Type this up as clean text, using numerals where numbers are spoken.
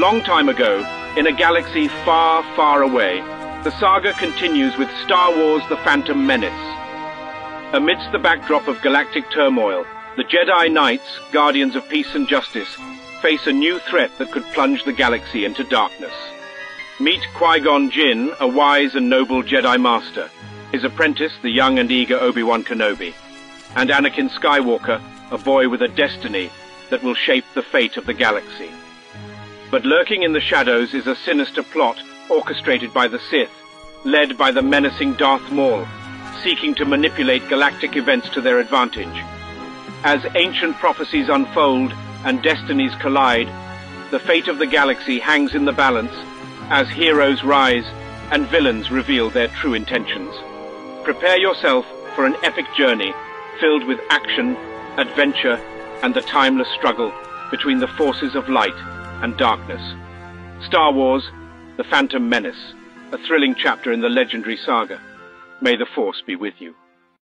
Long time ago, in a galaxy far, far away, the saga continues with Star Wars: The Phantom Menace. Amidst the backdrop of galactic turmoil, the Jedi Knights, guardians of peace and justice, face a new threat that could plunge the galaxy into darkness. Meet Qui-Gon Jinn, a wise and noble Jedi Master, his apprentice, the young and eager Obi-Wan Kenobi, and Anakin Skywalker, a boy with a destiny that will shape the fate of the galaxy. But lurking in the shadows is a sinister plot orchestrated by the Sith, led by the menacing Darth Maul, seeking to manipulate galactic events to their advantage. As ancient prophecies unfold and destinies collide, the fate of the galaxy hangs in the balance as heroes rise and villains reveal their true intentions. Prepare yourself for an epic journey filled with action, adventure, and the timeless struggle between the forces of light and darkness. Star Wars: The Phantom Menace, a thrilling chapter in the legendary saga. May the Force be with you.